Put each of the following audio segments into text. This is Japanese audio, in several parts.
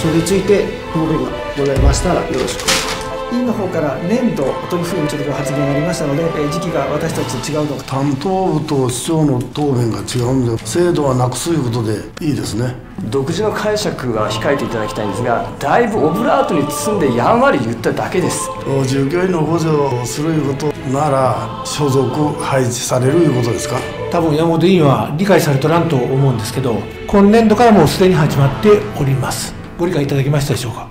それについてご意見がございましたらよろしく。委員の方から年度というふうにちょっとご発言がありましたので、時期が私たちと違うのか、担当部と市長の答弁が違うんで、制度はなくすということでいいですね。独自の解釈は控えていただきたいんですが、だいぶオブラートに包んでやんわり言っただけです。従業員の補助をするいうことなら、所属廃止されるいうことですか。多分山本委員は理解されとらんと思うんですけど、今年度からもうすでに始まっております。ご理解いただけましたでしょうか。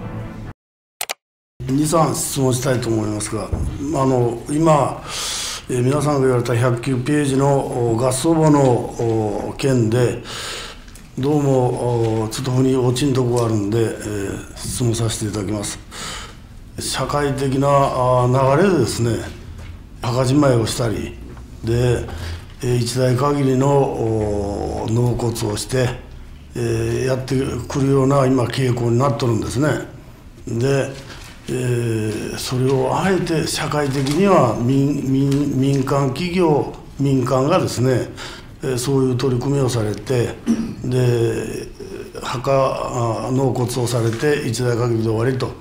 2、3質問したいと思いますが、今、皆さんが言われた109ページの合葬墓の件で、どうもちょっと腑に落ちんとこがあるんで、質問させていただきます。社会的な流れでですね、墓じまいをしたりで、一代限りの納骨をして、やってくるような今傾向になっとるんですね。でそれをあえて社会的には 民間企業民間がですね、そういう取り組みをされて、で墓納骨をされて一代限りで終わりと、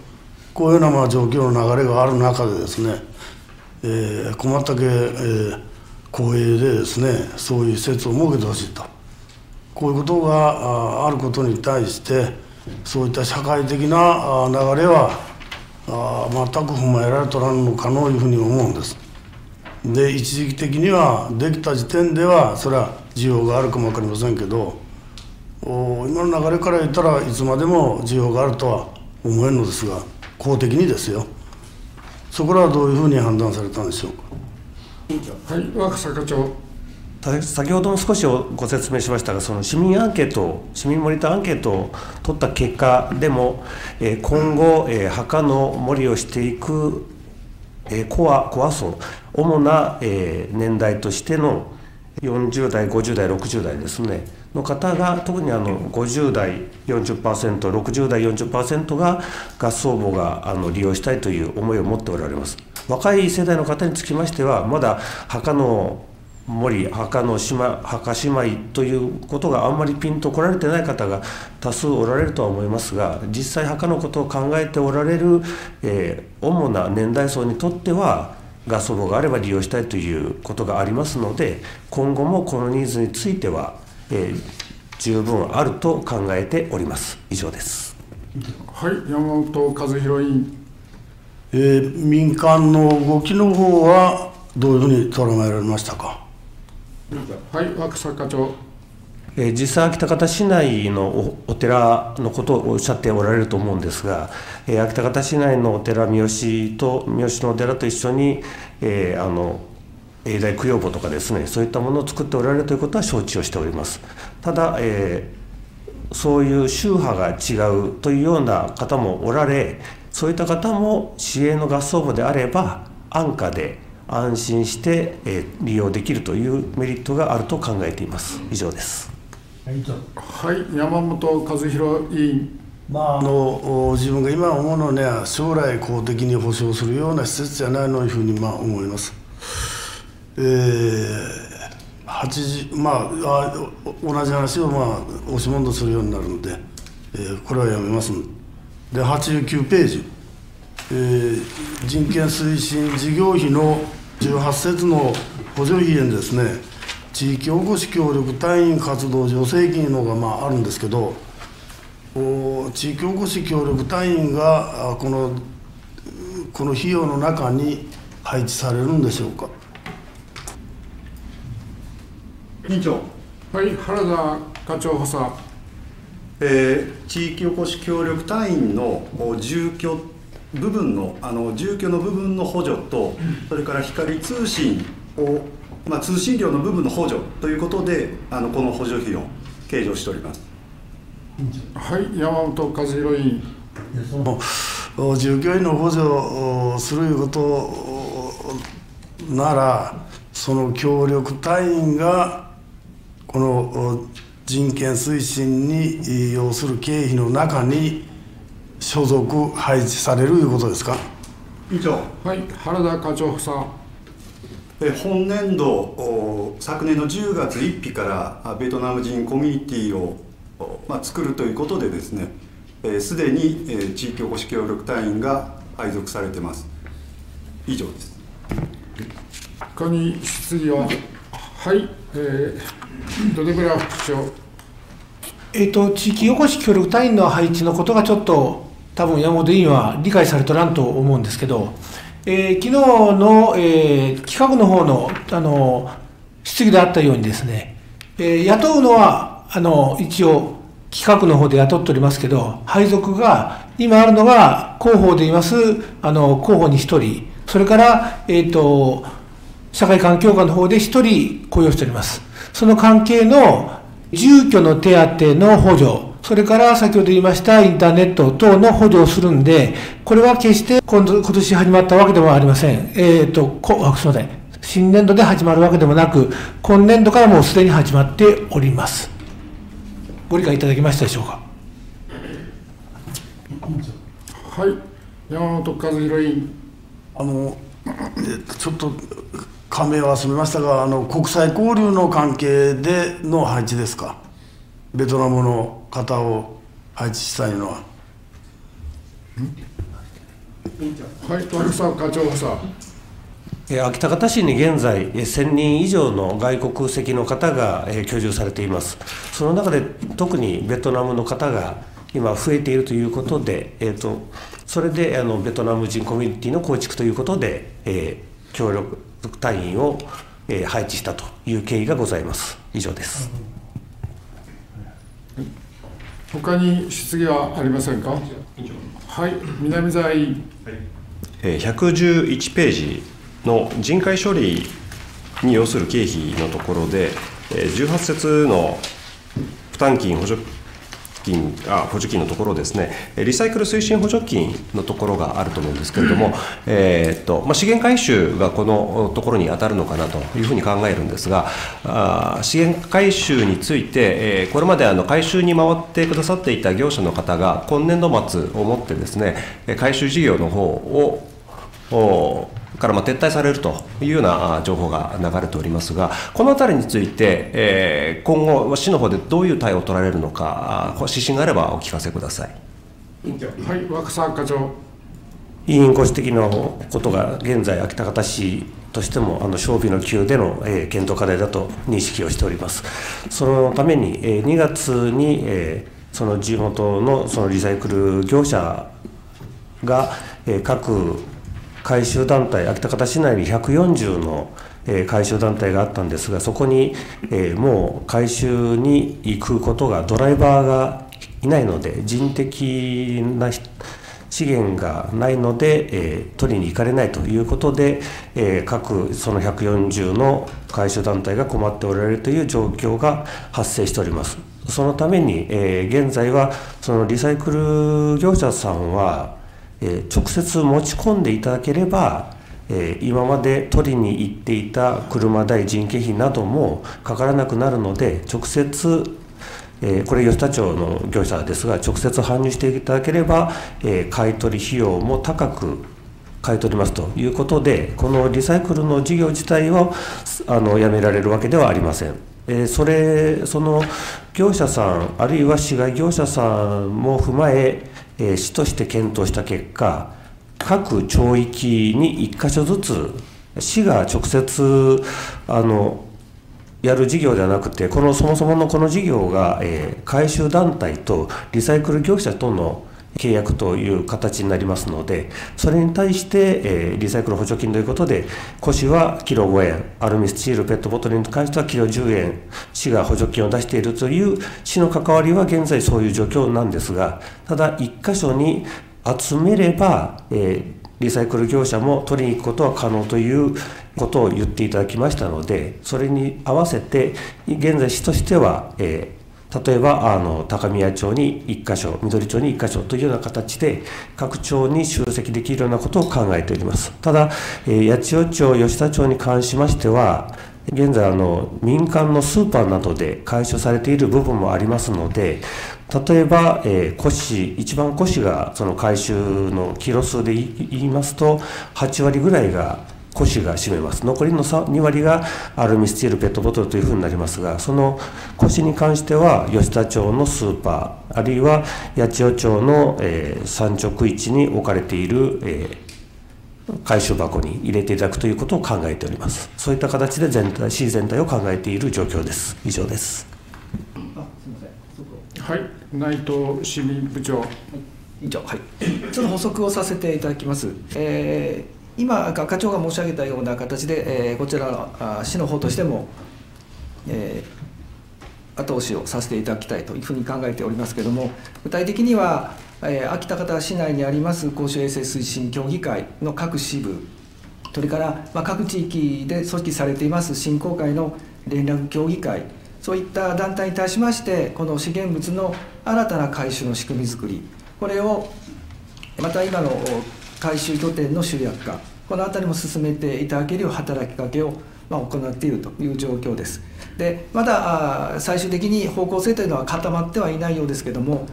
こういうような状況の流れがある中でですね、困ったけ公営でですね、そういう施設を設けてほしいと、こういうことがあることに対して、そういった社会的な流れは全く踏まえられとらんのかのいうふうに思うんです。で、一時期的にはできた時点ではそれは需要があるかも分かりませんけど、今の流れから言ったらいつまでも需要があるとは思えんのですが、公的にですよ。そこらはどういうふうに判断されたんでしょうか。はい、若狭課長。先ほども少しご説明しましたが、その市民アンケート、市民モニターアンケートを取った結果でも、今後、墓の守りをしていくコア層、主な年代としての40代、50代、60代ですね、の方が、特に50代 40%、60代 40% が合葬墓が利用したいという思いを持っておられます。若い世代の方につきましては、まだ墓の森、墓じまいということがあんまりピンと来られてない方が多数おられるとは思いますが、実際墓のことを考えておられる、主な年代層にとっては合葬墓があれば利用したいということがありますので、今後もこのニーズについては、十分あると考えております。以上です。はい、山本和弘委員。民間の動きの方はどういうふうに捉えられましたか。はい、若狭課長。実際、安芸高田市内のお寺のことをおっしゃっておられると思うんですが、安芸高田市内のお寺、三好のお寺と一緒に、永代供養墓とかですね、そういったものを作っておられるということは承知をしております。ただ、そういう宗派が違うというような方もおられ、そういった方も市営の合葬墓であれば、安価で、安心して利用できるというメリットがあると考えています。以上です。はい、山本和弘委員。自分が今思うのはね、将来公的に保障するような施設じゃないのというふうに思います。同じ話を押し問答するようになるので、これはやめます。で、89ページ、人権推進事業費の18節の補助費にですね、地域おこし協力隊員活動助成金のがあるんですけど、地域おこし協力隊員がこの費用の中に配置されるんでしょうか。委員長。はい、原田課長補佐。地域おこし協力隊員の住居の部分の補助と、それから光通信を、通信料の部分の補助ということで、この補助費を計上しております。はい、山本和弘委員。従業員の補助をするいうことなら、その協力隊員がこの人権推進に要する経費の中に所属配置されるいうことですか。委員長。はい、原田課長補佐。本年度、昨年の10月1日からベトナム人コミュニティを作るということでですね、すでに地域おこし協力隊員が配属されています。以上です。他に質疑は。はい、どれぐらい副長。地域おこし協力隊員の配置のことがちょっと多分山本委員は理解されとらんと思うんですけど、昨日の、企画の方の、質疑であったようにですね、雇うのは一応企画の方で雇っておりますけど、配属が今あるのが広報で言います広報に1人、それから、社会環境課の方で1人雇用しております。その関係の住居の手当の補助、それから先ほど言いましたインターネット等の補助をするんで、これは決して今年始まったわけでもありません。すみません、新年度で始まるわけでもなく、今年度からもうすでに始まっております。ご理解いただけましたでしょうか。はい、山本和弘委員。ちょっと仮名は済みましたが、国際交流の関係での配置ですか。ベトナムの方を配置したいのは。はい、徳さん、課長補佐。秋田方市に現在1000人以上の外国籍の方が居住されています。その中で特にベトナムの方が今増えているということで、それでベトナム人コミュニティの構築ということで、協力隊員を配置したという経緯がございます。以上です。他に質疑はありませんか。はい、南沢委員。111ページの人海処理に要する経費のところで、18節の負担金補助金のところですね、リサイクル推進補助金のところがあると思うんですけれども、資源回収がこのところに当たるのかなというふうに考えるんですが、資源回収について、これまで回収に回ってくださっていた業者の方が、今年度末をもってですね、回収事業の方を、から撤退されるというような情報が流れておりますが、このあたりについて、今後、市の方でどういう対応を取られるのか、指針があればお聞かせください。はい、若狭課長。委員ご指摘のことが、現在、秋田方市としても、小備の級での検討課題だと認識をしております。そのために、2月に、その地元のそのリサイクル業者が、各回収団体、秋田方市内に140の回収団体があったんですが、そこにもう回収に行くことが、ドライバーがいないので、人的な資源がないので、取りに行かれないということで、各その140の回収団体が困っておられるという状況が発生しております。そのために、現在はそのリサイクル業者さんは、直接持ち込んでいただければ、今まで取りに行っていた車代、人件費などもかからなくなるので、直接、これ、吉田町の業者ですが、直接搬入していただければ、買い取り費用も高く買い取りますということで、このリサイクルの事業自体をやめられるわけではありません。その業者さん、あるいは市外業者さんも踏まえ、市として検討した結果、各町域に1か所ずつ、市が直接やる事業ではなくて、そもそものこの事業が、回収団体とリサイクル業者との契約という形になりますので、それに対して、リサイクル補助金ということで、古紙はキロ5円、アルミスチール、ペットボトルに関してはキロ10円、市が補助金を出しているという、市の関わりは現在そういう状況なんですが、ただ、1か所に集めれば、リサイクル業者も取りに行くことは可能ということを言っていただきましたので、それに合わせて、現在、市としては、例えば高宮町に1か所、緑町に1か所というような形で、各町に集積できるようなことを考えております。ただ、八千代町、吉田町に関しましては、現在民間のスーパーなどで回収されている部分もありますので、例えば、一番古紙がその回収のキロ数で言いますと、8割ぐらいが固紙が占めます。残りの2割がアルミスチールペットボトルというふうになりますが、その固紙に関しては吉田町のスーパーあるいは八千代町の産直市に置かれている回収箱に入れていただくということを考えております。そういった形で市全体を考えている状況です。以上です。はい、内藤市民部長。委員長、はい、ちょっと補足をさせていただきます。今、課長が申し上げたような形で、こちらの市の方としても、後押しをさせていただきたいというふうに考えておりますけれども、具体的には、秋田方市内にあります公衆衛生推進協議会の各支部、それから、各地域で組織されています振興会の連絡協議会、そういった団体に対しまして、この資源物の新たな回収の仕組みづくり、これをまた今の回収拠点の集約化、このあたりも進めていただけるよう働きかけを行っているという状況です。で、まだ最終的に方向性というのは固まってはいないようですけれども、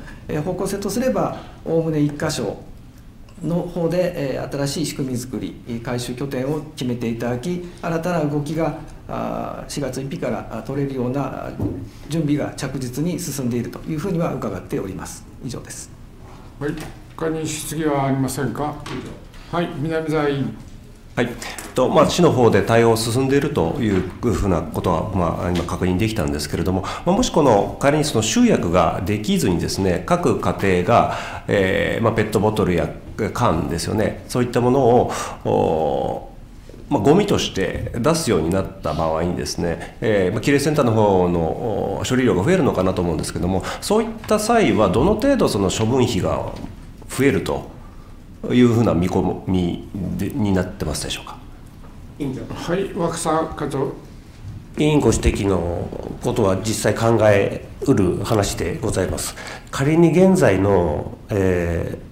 方向性とすれば、おおむね1箇所の方で新しい仕組みづくり、回収拠点を決めていただき、新たな動きが4月1日から取れるような準備が着実に進んでいるというふうには伺っております。以上です。はい、他に質疑はありませんか。はい、南沢委員。はい、市の方で対応を進んでいるというふうなことは、今確認できたんですけれども、もしこの仮にその集約ができずにですね、各家庭が、ペットボトルや缶ですよね、そういったものをゴミとして出すようになった場合にですね、きれいセンターの方の処理量が増えるのかなと思うんですけども、そういった際はどの程度その処分費が増えるというふうな見込みになってますでしょうか。はい、若狭課長。委員ご指摘のことは実際考えうる話でございます。仮に現在の、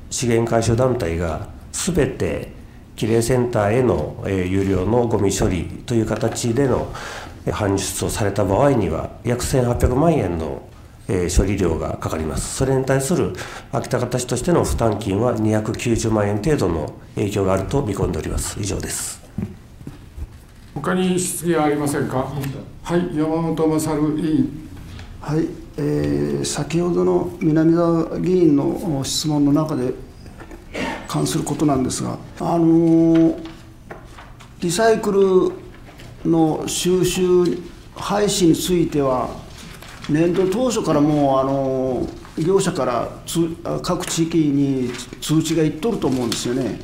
資源回収団体がすべてきれいセンターへの有料のごみ処理という形での搬出をされた場合には、約1800万円の処理料がかかります。それに対する秋田方市としての負担金は290万円程度の影響があると見込んでおります。以上です。他に質疑はありませんか。はい、山本勝委員。はい、先ほどの南沢議員の質問の中で関することなんですが、リサイクルの収集廃止については、年度当初からもう、業者から各地域に通知がいっとると思うんですよね。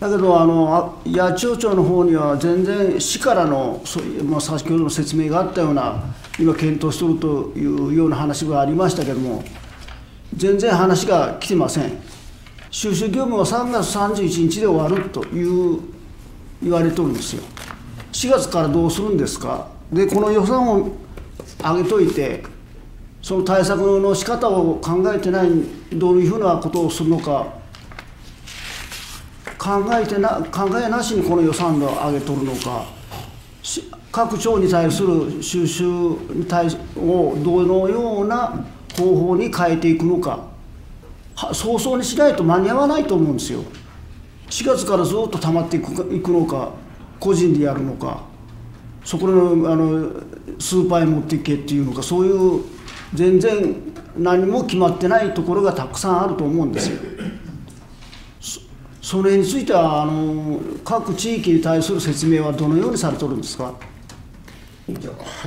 だけど、八千代町の方には全然市からの、先ほどの説明があったような、今検討しとるというような話がありましたけども、全然話が来てません。収集業務は3月31日で終わると言われとるんですよ。4月からどうするんですか。で、この予算を上げといて、その対策の仕方を考えてない、どういうふうなことをするのか、考えなしにこの予算を上げとるのか、各庁に対する収集に対をどのような方法に変えていくのか。早々にしないと間に合わないと思うんですよ。4月からずっと溜まっていくのか、個人でやるのか、そこのスーパーへ持っていけっていうのか、そういう全然何も決まってないところがたくさんあると思うんですよ。それについては各地域に対する説明はどのようにされてるんですか。は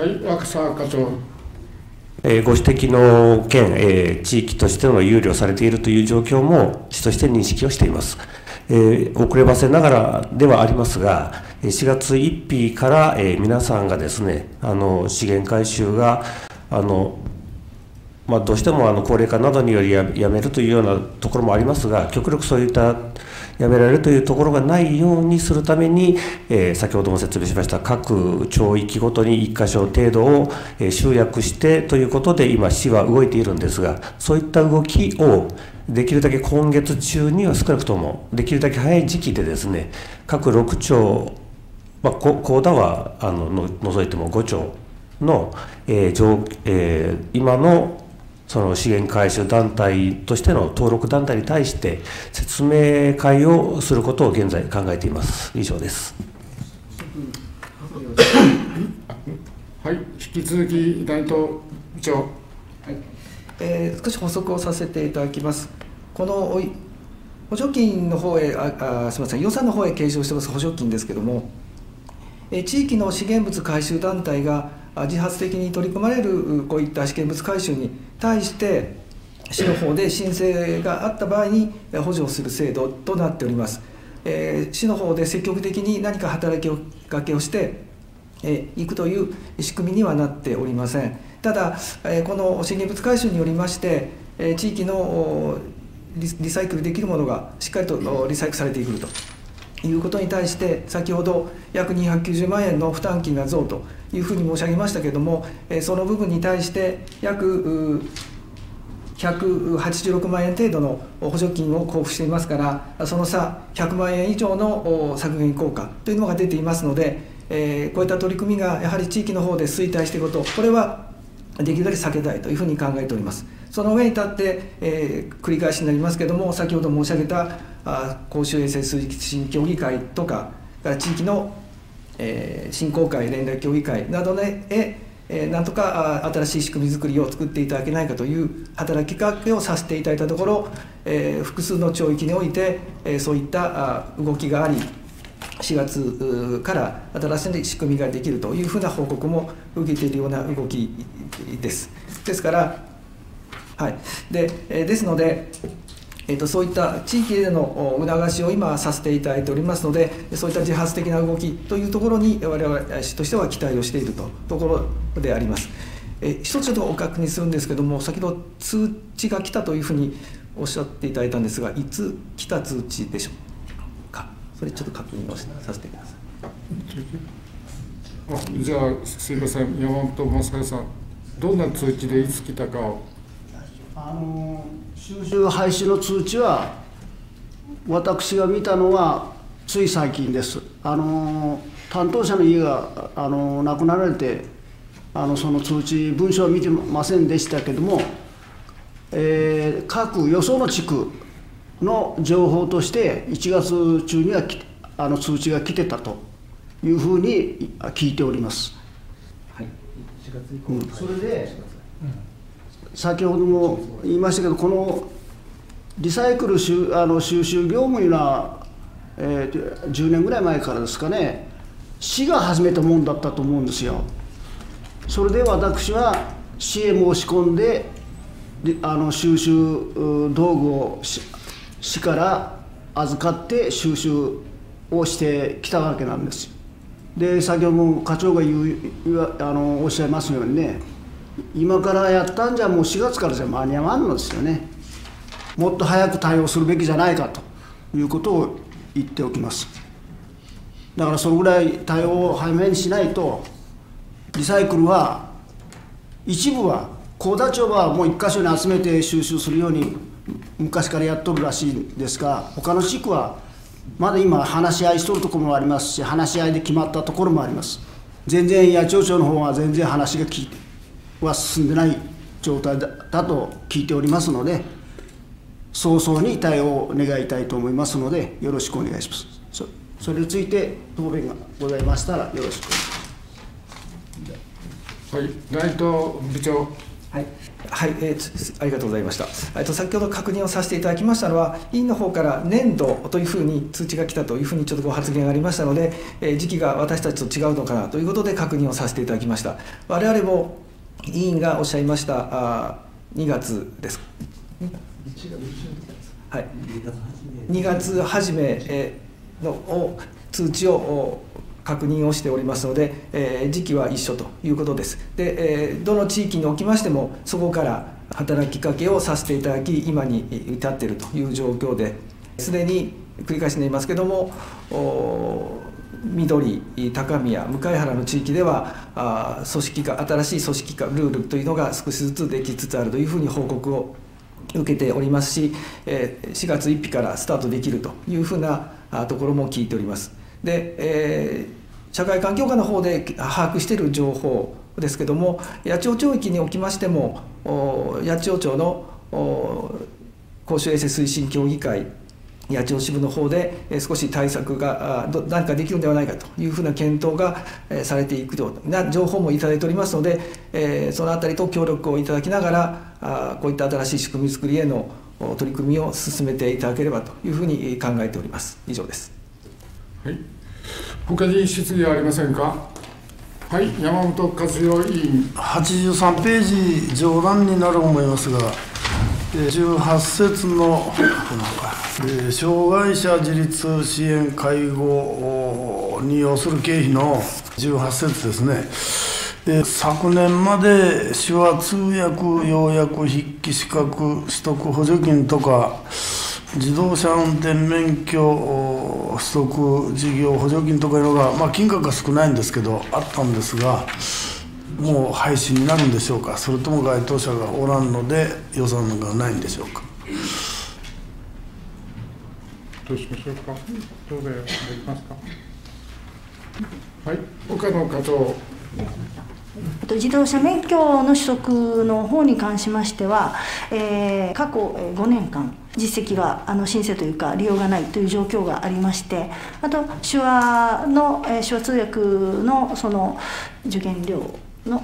い、若狭課長。ご指摘の件、地域としての憂慮されているという状況も市として認識をしています。遅ればせながらではありますが、4月1日から、皆さんがですね、資源回収がどうしても高齢化などによりやめるというようなところもありますが、極力そういったやめられるというところがないようにするために、先ほども説明しました各町域ごとに1箇所程度を集約してということで、今、市は動いているんですが、そういった動きをできるだけ今月中には少なくとも、できるだけ早い時期でですね、各6町、高田は除いても5町の今のその資源回収団体としての登録団体に対して説明会をすることを現在考えています。以上です。はい、引き続き内藤部長、はい、少し補足をさせていただきます。この補助金の方へ、すみません、予算の方へ計上してます補助金ですけれども、地域の資源物回収団体が自発的に取り組まれるこういった資源物回収に対して市の方で申請があった場合に補助をする制度となっております。市の方で積極的に何か働きかけをしていくという仕組みにはなっておりません。ただこの資源物回収によりまして地域のリサイクルできるものがしっかりとリサイクルされてくるということに対して先ほど約290万円の負担金が増というふうに申し上げましたけれども、その部分に対して約186万円程度の補助金を交付していますから、その差100万円以上の削減効果というのが出ていますので、こういった取り組みがやはり地域の方で衰退していくこと、これはできるだけ避けたいというふうに考えております。その上に立って、繰り返しになりますけれども、先ほど申し上げた公衆衛生推進協議会とか、地域の振興会、連絡協議会などへ、なんとか新しい仕組み作りを作っていただけないかという働きかけをさせていただいたところ、複数の町域において、そういった動きがあり、4月から新しい仕組みができるというふうな報告も受けているような動きです。ですから、はい、ですので、そういった地域での促しを今させていただいておりますので、そういった自発的な動きというところに我々としては期待をしているところであります。一つちょっとお確認するんですけども、先ほど通知が来たというふうにおっしゃっていただいたんですが、いつ来た通知でしょうか。それちょっと確認をさせてください。じゃあすいません、山本雅也さん、どんな通知でいつ来たかを。収集廃止の通知は、私が見たのはつい最近です。担当者の家が亡くなられて、その通知、文書は見てませんでしたけども、各よその地区の情報として、1月中には通知が来てたというふうに聞いております。はい、1月以降、うん、それで、先ほども言いましたけど、このリサイクル収集業務いうのは、10年ぐらい前からですかね、市が始めたもんだったと思うんですよ。それで私は市へ申し込んで、収集道具を市から預かって収集をしてきたわけなんですよ。で、先ほども課長がおっしゃいますようにね、今からやったんじゃもう4月からじゃ間に合わんのですよね。もっと早く対応するべきじゃないかということを言っておきます。だからそのぐらい対応を早めにしないと、リサイクルは一部は幸田町はもう1箇所に集めて収集するように昔からやっとるらしいんですが、他の地区はまだ今話し合いしとるところもありますし、話し合いで決まったところもあります。全然八千代町の方は全然話が聞いては進んでない状態だと聞いておりますので、早々に対応を願いたいと思いますので、よろしくお願いします。それについて答弁がございましたらよろしくお願いします。はい、内藤部長。はい、はい、ありがとうございました。先ほど確認をさせていただきましたのは、委員の方から年度というふうに通知が来たというふうにちょっとご発言がありましたので、時期が私たちと違うのかなということで確認をさせていただきました。我々も委員がおっしゃいました2月です。はい、2月初めの通知を確認をしておりますので、時期は一緒ということです。で、どの地域におきましてもそこから働きかけをさせていただき、今に至っているという状況で、すでに繰り返しになりますけども、緑、高宮、向原の地域では新しい組織化ルールというのが少しずつできつつあるというふうに報告を受けておりますし、4月1日からスタートできるというふうなところも聞いております。で、社会環境課の方で把握している情報ですけども、八千代町域におきましても八千代町の公衆衛生推進協議会八千代支部の方で少し対策が何かできるのではないかというふうな検討がされていくような情報もいただいておりますので、そのあたりと協力をいただきながらこういった新しい仕組み作りへの取り組みを進めていただければというふうに考えております。以上です。はい、他に質疑はありませんか。はい、山本和代委員。83ページ、上段になると思いますが、18節の障害者自立支援介護に要する経費の18節ですね。昨年まで手話通訳、要約、筆記資格取得補助金とか、自動車運転免許取得事業補助金とかいうのが、金額が少ないんですけど、あったんですが、もう廃止になるんでしょうか、それとも該当者がおらんので、予算がないんでしょうか。どうしましょうか、どうでできますか。はい、岡野課長。自動車免許の取得の方に関しましては、過去5年間実績が申請というか利用がないという状況がありまして、あと手話通訳のその受験料の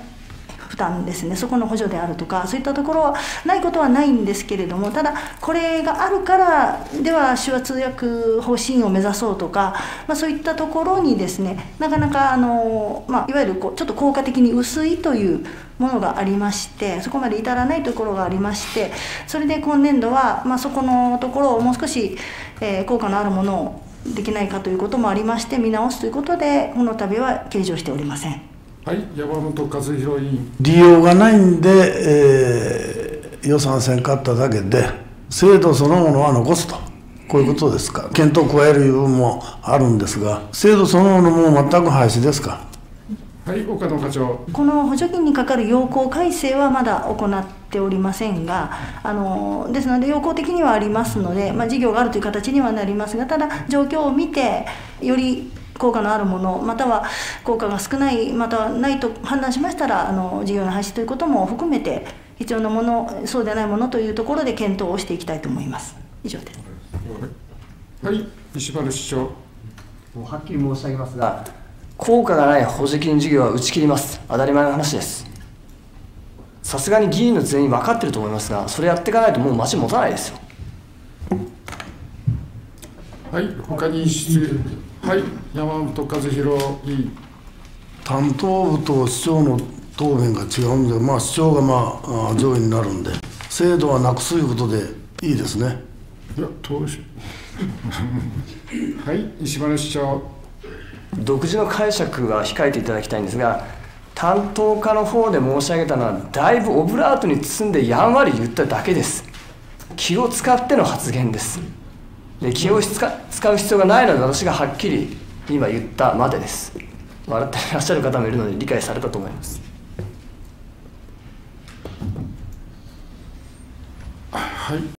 負担ですね、そこの補助であるとか、そういったところはないことはないんですけれども、ただこれがあるからでは手話通訳方針を目指そうとか、そういったところにですね、なかなかいわゆるちょっと効果的に薄いというものがありまして、そこまで至らないところがありまして、それで今年度は、そこのところをもう少し、効果のあるものをできないかということもありまして、見直すということでこの度は計上しておりません。はい、山本和弘委員。利用がないんで、予算せんかっただけで、制度そのものは残すと、こういうことですか。検討を加える部分もあるんですが、制度そのものも全く廃止ですか。はい、岡野課長。この補助金にかかる要項改正はまだ行っておりませんが、ですので要項的にはありますので、事業があるという形にはなりますが、ただ状況を見てより効果のあるもの、または効果が少ない、またはないと判断しましたら、事業の廃止ということも含めて必要なもの、そうでないものというところで検討をしていきたいと思います。以上です。はい、石丸市長。はっきり申し上げますが、効果がない補助金事業は打ち切ります。当たり前の話です。さすがに議員の全員分かってると思いますが、それやっていかないともう町持たないですよ。はい、他にはい、山本和弘委員。担当部と市長の答弁が違うんで、市長が上位になるんで、制度はなくすということでいいですね。いや、どうしよう。はい、石丸市長。独自の解釈は控えていただきたいんですが、担当課の方で申し上げたのは、だいぶオブラートに包んでやんわり言っただけです。気を使っての発言です。で気を使う必要がないので、私がはっきり今言ったまでです。笑っていらっしゃる方もいるので理解されたと思います。はい、